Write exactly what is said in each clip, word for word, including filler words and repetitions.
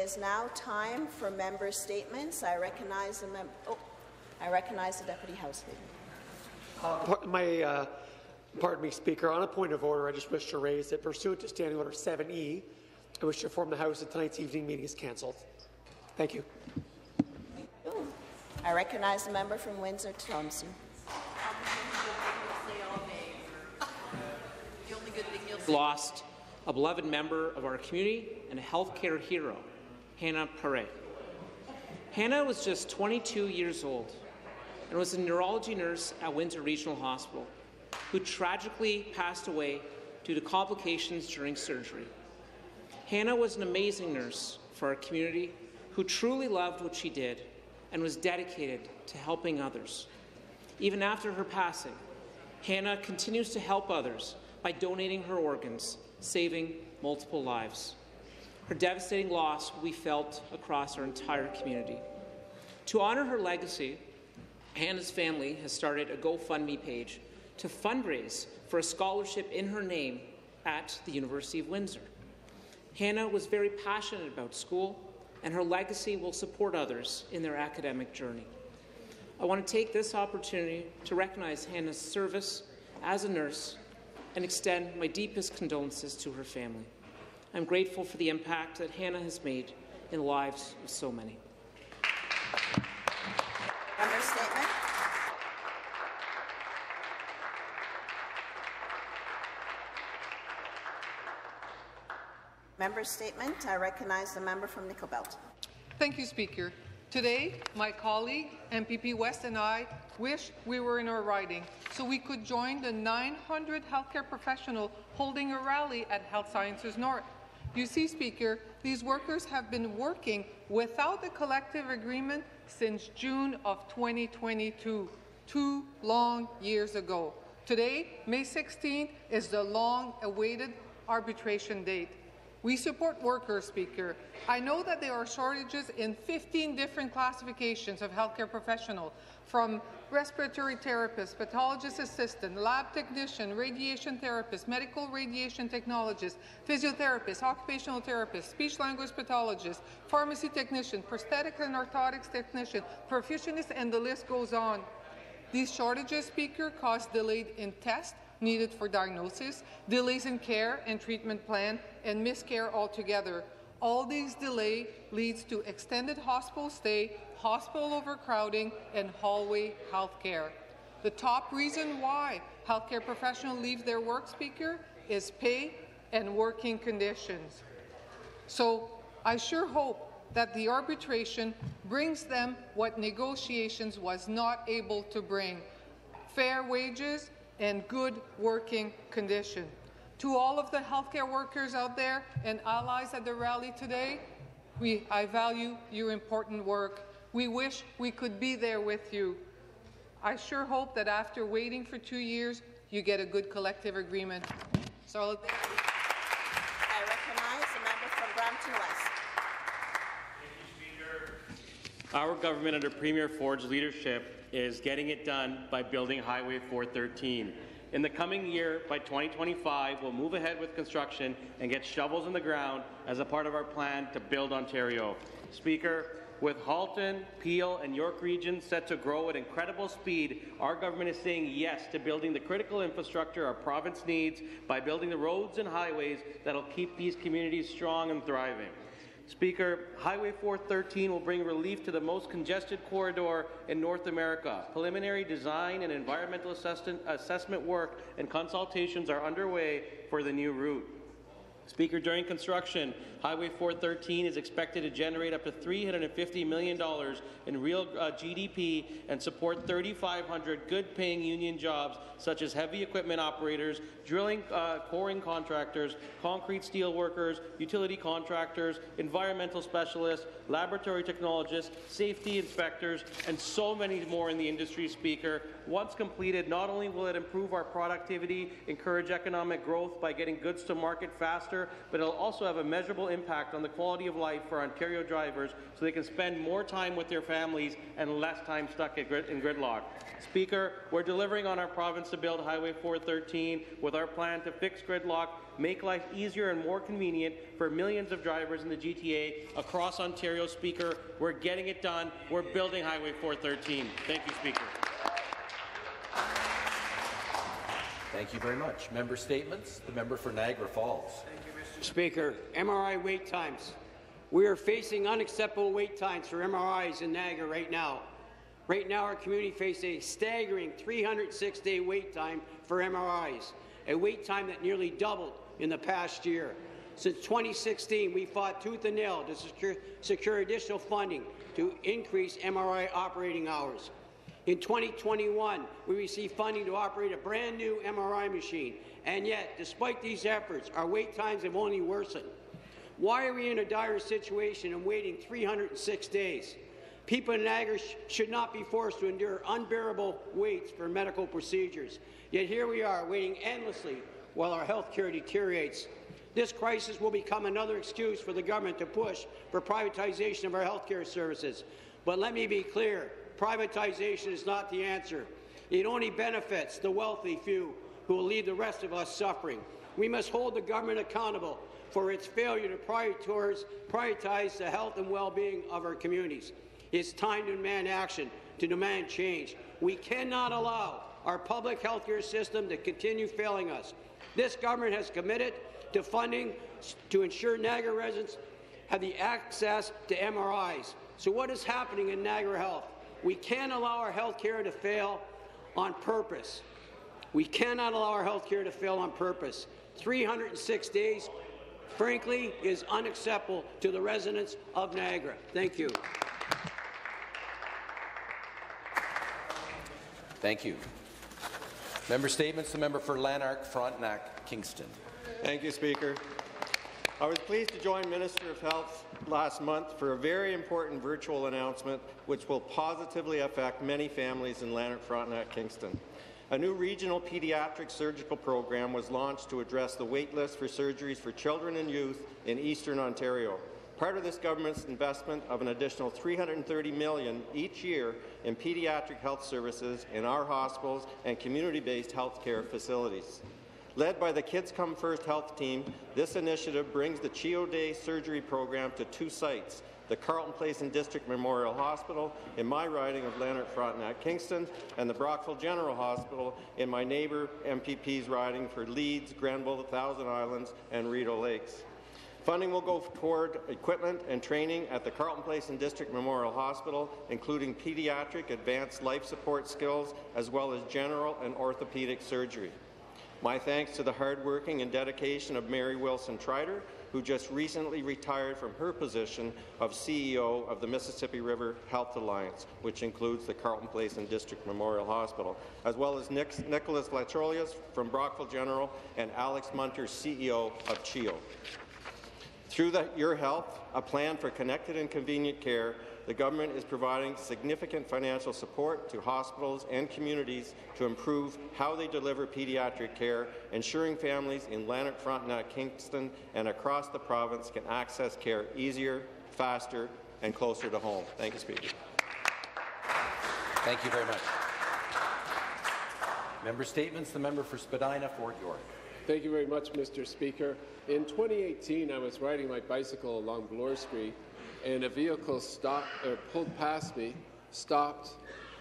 It is now time for member statements. I recognize the mem oh, I recognize the Deputy House Leader. Uh, my, uh, pardon me, Speaker. On a point of order, I just wish to raise that pursuant to Standing Order seven E, I wish to inform the House that tonight's evening meeting is cancelled. Thank you. Thank you. I recognize the member from Windsor-Tlemcen. Lost a beloved member of our community and a healthcare hero, Hannah Paré. Hannah was just twenty-two years old and was a neurology nurse at Windsor Regional Hospital, who tragically passed away due to complications during surgery. Hannah was an amazing nurse for our community who truly loved what she did and was dedicated to helping others. Even after her passing, Hannah continues to help others by donating her organs, saving multiple lives. Her devastating loss will be felt across our entire community. To honour her legacy, Hannah's family has started a GoFundMe page to fundraise for a scholarship in her name at the University of Windsor. Hannah was very passionate about school, and her legacy will support others in their academic journey. I want to take this opportunity to recognize Hannah's service as a nurse and extend my deepest condolences to her family. I'm grateful for the impact that Hannah has made in the lives of so many. Member statement. Member statement. I recognize the member from Nickelbelt. Thank you, Speaker. Today, my colleague, M P P West, and I wish we were in our riding so we could join the nine hundred healthcare professionals holding a rally at Health Sciences North. You see, Speaker, these workers have been working without the collective agreement since June of twenty twenty-two, two long years ago. Today, May sixteenth, is the long-awaited arbitration date. We support workers, Speaker. I know that there are shortages in fifteen different classifications of healthcare professionals, from respiratory therapist, pathologist assistant, lab technician, radiation therapist, medical radiation technologist, physiotherapist, occupational therapist, speech-language pathologist, pharmacy technician, prosthetic and orthotics technician, perfusionist, and the list goes on. These shortages, Speaker, cause delayed in tests needed for diagnosis, delays in care and treatment plan, and missed care altogether. All these delay leads to extended hospital stay, hospital overcrowding, and hallway healthcare. The top reason why healthcare professionals leave their work, Speaker, is pay and working conditions. So I sure hope that the arbitration brings them what negotiations was not able to bring: fair wages and good working condition. To all of the healthcare workers out there and allies at the rally today, we, I value your important work. We wish we could be there with you. I sure hope that after waiting for two years, you get a good collective agreement. So I recognize the member from Brampton West. Our government under Premier Ford's leadership is getting it done by building Highway four thirteen. In the coming year, by twenty twenty-five, we'll move ahead with construction and get shovels in the ground as a part of our plan to build Ontario. Speaker, with Halton, Peel, and York Region set to grow at incredible speed, our government is saying yes to building the critical infrastructure our province needs by building the roads and highways that will keep these communities strong and thriving. Speaker, Highway four thirteen will bring relief to the most congested corridor in North America. Preliminary design and environmental assessment work and consultations are underway for the new route. Speaker, during construction, Highway four thirteen is expected to generate up to three hundred fifty million dollars in real uh, G D P and support three thousand five hundred good-paying union jobs, such as heavy equipment operators, drilling uh, coring contractors, concrete steel workers, utility contractors, environmental specialists, laboratory technologists, safety inspectors, and so many more in the industry, Speaker. Once completed, not only will it improve our productivity, encourage economic growth by getting goods to market faster, faster, but it'll also have a measurable impact on the quality of life for Ontario drivers so they can spend more time with their families and less time stuck in gridlock. Speaker, we're delivering on our province to build Highway four thirteen with our plan to fix gridlock, make life easier and more convenient for millions of drivers in the G T A across Ontario. Speaker, we're getting it done. We're building Highway four thirteen. Thank you, Speaker. Thank you very much. Member statements. The member for Niagara Falls. Thank you, Mister Speaker. M R I wait times. We are facing unacceptable wait times for M R Is in Niagara right now. Right now, our community faces a staggering three hundred six day wait time for M R Is, a wait time that nearly doubled in the past year. Since twenty sixteen, we fought tooth and nail to secure, secure additional funding to increase M R I operating hours. In twenty twenty-one, we received funding to operate a brand new M R I machine, and yet, despite these efforts, our wait times have only worsened. Why are we in a dire situation and waiting three hundred six days? People in Niagara sh should not be forced to endure unbearable waits for medical procedures. Yet here we are, waiting endlessly while our health care deteriorates. This crisis will become another excuse for the government to push for privatization of our health care services. But let me be clear, privatization is not the answer. It only benefits the wealthy few, who will leave the rest of us suffering. We must hold the government accountable for its failure to prioritize the health and well-being of our communities. It's time to demand action, to demand change. We cannot allow our public health care system to continue failing us. This government has committed to funding to ensure Niagara residents have the access to M R Is. So what is happening in Niagara Health? We can't allow our health care to fail on purpose. We cannot allow our health care to fail on purpose. three hundred six days, frankly, is unacceptable to the residents of Niagara. Thank you. Thank you. Member statements. The member for Lanark, Frontenac, Kingston. Thank you, Speaker. I was pleased to join Minister of Health last month for a very important virtual announcement which will positively affect many families in Lanark, Frontenac, Kingston. A new regional pediatric surgical program was launched to address the wait list for surgeries for children and youth in eastern Ontario. Part of this government's investment of an additional three hundred thirty million dollars each year in pediatric health services in our hospitals and community-based health care facilities. Led by the Kids Come First Health Team, this initiative brings the CHEO Day surgery program to two sites, the Carlton Place and District Memorial Hospital in my riding of Lanark, Frontenac, Kingston, and the Brockville General Hospital in my neighbour M P P's riding for Leeds, Grenville, the Thousand Islands, and Rideau Lakes. Funding will go toward equipment and training at the Carlton Place and District Memorial Hospital, including pediatric advanced life support skills, as well as general and orthopaedic surgery. My thanks to the hard-working and dedication of Mary Wilson Trider, who just recently retired from her position of C E O of the Mississippi River Health Alliance, which includes the Carlton Place and District Memorial Hospital, as well as Nick Nicholas Latrolius from Brockville General and Alex Munter, C E O of CHEO. Through the, Your Health, a plan for connected and convenient care, the government is providing significant financial support to hospitals and communities to improve how they deliver pediatric care, ensuring families in Lanark, Frontenac, Kingston, and across the province can access care easier, faster, and closer to home. Thank you, Speaker. Thank you very much. Member statements. The member for Spadina, Fort York. Thank you very much, Mister Speaker. In twenty eighteen, I was riding my bicycle along Bloor Street, and a vehicle stopped, or pulled past me, stopped,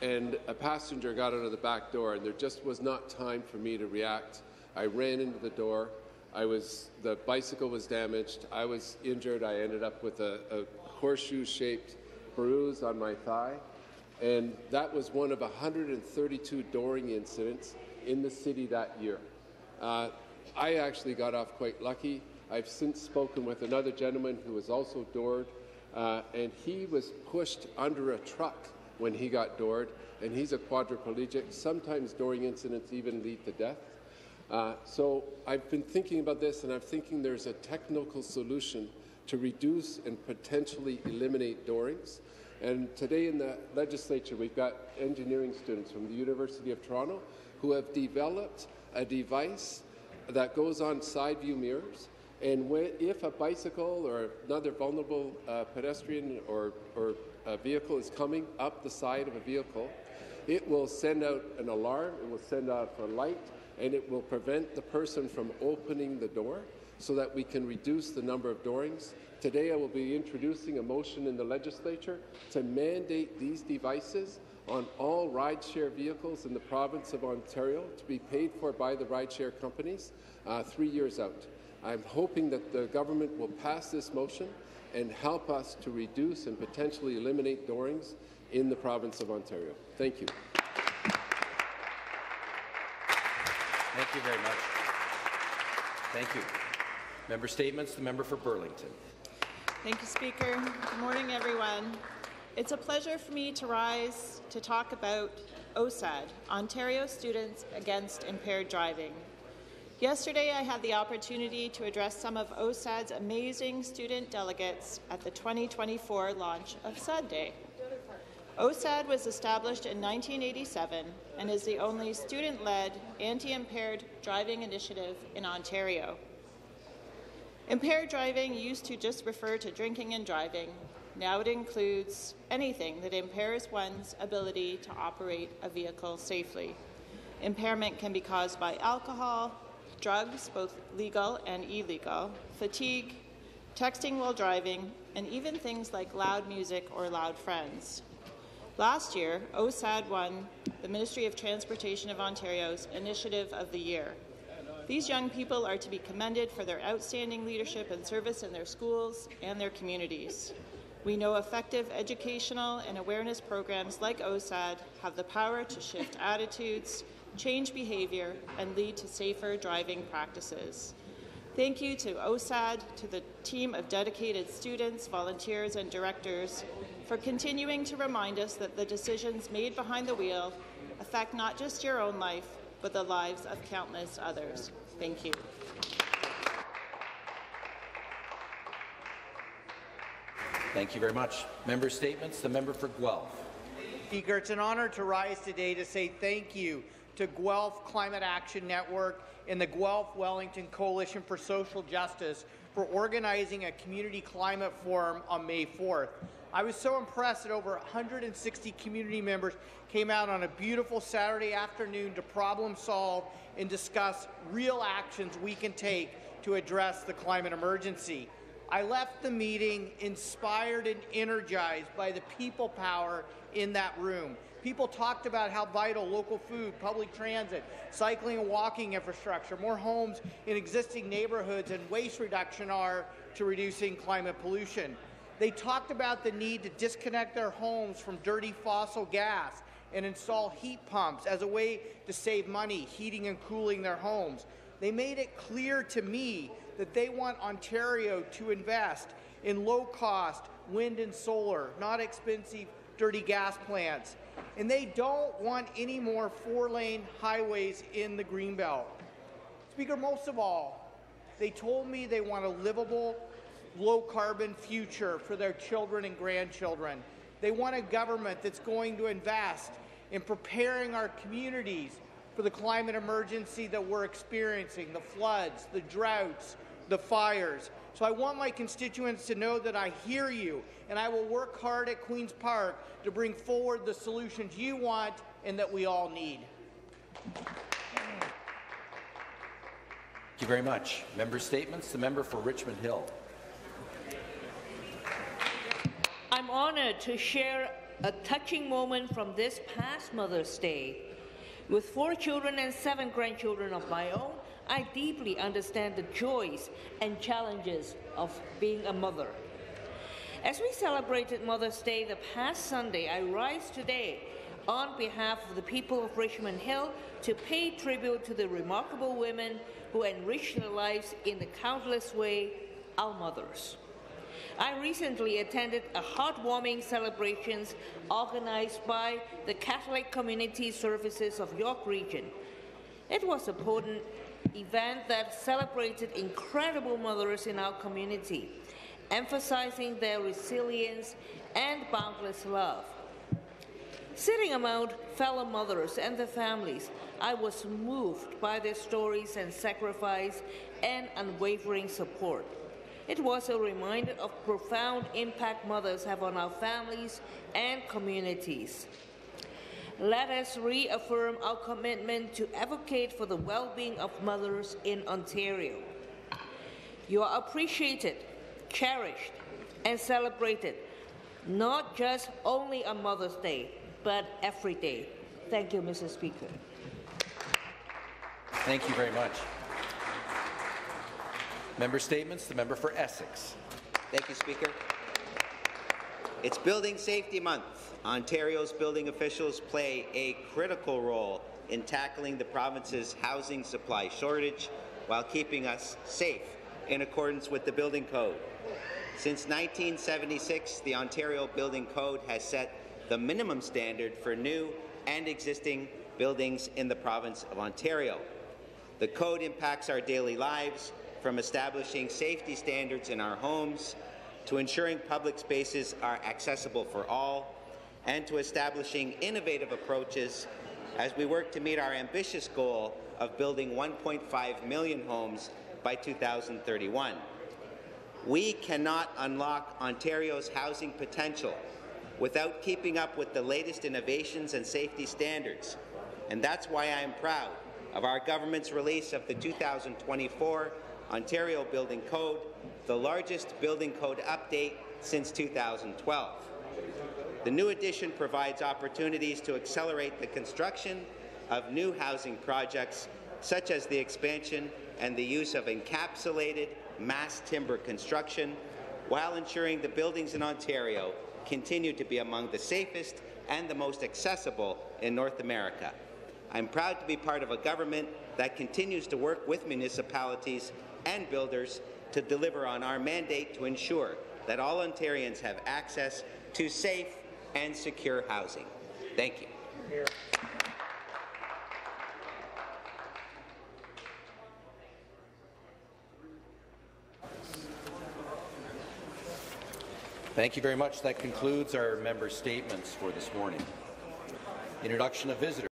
and a passenger got out of the back door, and there just was not time for me to react. I ran into the door. I was, the bicycle was damaged. I was injured. I ended up with a, a horseshoe-shaped bruise on my thigh, and that was one of one hundred thirty-two dooring incidents in the city that year. Uh, I actually got off quite lucky. I've since spoken with another gentleman who was also doored, uh, and he was pushed under a truck when he got doored, and he's a quadriplegic. Sometimes dooring incidents even lead to death. Uh, so I've been thinking about this, and I'm thinking there's a technical solution to reduce and potentially eliminate doorings. And today in the legislature, we've got engineering students from the University of Toronto who have developed a device that goes on side view mirrors And when, if a bicycle or another vulnerable uh, pedestrian or, or a vehicle is coming up the side of a vehicle, it will send out an alarm, it will send out a light, and it will prevent the person from opening the door so that we can reduce the number of doorings. Today I will be introducing a motion in the legislature to mandate these devices on all rideshare vehicles in the province of Ontario to be paid for by the rideshare companies uh, three years out. I'm hoping that the government will pass this motion and help us to reduce and potentially eliminate doorings in the province of Ontario. Thank you. Thank you very much. Thank you. Member statements. The member for Burlington. Thank you, Speaker. Good morning, everyone. It's a pleasure for me to rise to talk about O S A D, Ontario Students Against Impaired Driving. Yesterday, I had the opportunity to address some of O S A D's amazing student delegates at the twenty twenty-four launch of S A D Day. O S A D was established in nineteen eighty-seven and is the only student-led, anti-impaired driving initiative in Ontario. Impaired driving used to just refer to drinking and driving. Now it includes anything that impairs one's ability to operate a vehicle safely. Impairment can be caused by alcohol, drugs, both legal and illegal, fatigue, texting while driving, and even things like loud music or loud friends. Last year, O S A D won the Ministry of Transportation of Ontario's Initiative of the Year. These young people are to be commended for their outstanding leadership and service in their schools and their communities. We know effective educational and awareness programs like O S A D have the power to shift attitudes, change behavior, and lead to safer driving practices. Thank you to O S A D, to the team of dedicated students, volunteers, and directors for continuing to remind us that the decisions made behind the wheel affect not just your own life, but the lives of countless others. Thank you. Thank you very much. Member statements. The member for Guelph. Speaker, it's an honour to rise today to say thank you to Guelph Climate Action Network and the Guelph Wellington Coalition for Social Justice for organizing a community climate forum on May fourth. I was so impressed that over one hundred sixty community members came out on a beautiful Saturday afternoon to problem solve and discuss real actions we can take to address the climate emergency. I left the meeting inspired and energized by the people power in that room. People talked about how vital local food, public transit, cycling and walking infrastructure, more homes in existing neighborhoods, and waste reduction are to reducing climate pollution. They talked about the need to disconnect their homes from dirty fossil gas and install heat pumps as a way to save money heating and cooling their homes. They made it clear to me that they want Ontario to invest in low-cost wind and solar, not expensive, dirty gas plants. And they don't want any more four-lane highways in the Greenbelt. Speaker, most of all, they told me they want a livable, low-carbon future for their children and grandchildren. They want a government that's going to invest in preparing our communities for the climate emergency that we're experiencing, the floods, the droughts, the fires. So I want my constituents to know that I hear you, and I will work hard at Queen's Park to bring forward the solutions you want and that we all need. Thank you very much. Member statements. The member for Richmond Hill. I'm honoured to share a touching moment from this past Mother's Day. With four children and seven grandchildren of my own, I deeply understand the joys and challenges of being a mother. As we celebrated Mother's Day the past Sunday, I rise today on behalf of the people of Richmond Hill to pay tribute to the remarkable women who enrich their lives in the countless ways, our mothers. I recently attended a heartwarming celebration organized by the Catholic Community Services of York Region. It was a potent event that celebrated incredible mothers in our community, emphasizing their resilience and boundless love. sitting among fellow mothers and their families, I was moved by their stories and sacrifice and unwavering support. It was a reminder of profound impact mothers have on our families and communities. Let us reaffirm our commitment to advocate for the well-being of mothers in Ontario. You are appreciated, cherished, and celebrated, not just only on Mother's Day, but every day. Thank you, Mister Speaker. Thank you very much. Member statements. The member for Essex. Thank you, Speaker. It's Building Safety Month. Ontario's building officials play a critical role in tackling the province's housing supply shortage while keeping us safe in accordance with the Building Code. Since nineteen seventy-six, the Ontario Building Code has set the minimum standard for new and existing buildings in the province of Ontario. The code impacts our daily lives, from establishing safety standards in our homes, to ensuring public spaces are accessible for all, and to establishing innovative approaches as we work to meet our ambitious goal of building one point five million homes by two thousand thirty-one. We cannot unlock Ontario's housing potential without keeping up with the latest innovations and safety standards, and that's why I am proud of our government's release of the two thousand twenty-four Ontario Building Code, the largest building code update since two thousand twelve. The new edition provides opportunities to accelerate the construction of new housing projects, such as the expansion and the use of encapsulated mass timber construction, while ensuring the buildings in Ontario continue to be among the safest and the most accessible in North America. I'm proud to be part of a government that continues to work with municipalities and builders to deliver on our mandate to ensure that all Ontarians have access to safe and secure housing. Thank you. Here. Thank you very much. That concludes our member statements for this morning. Introduction of visitors.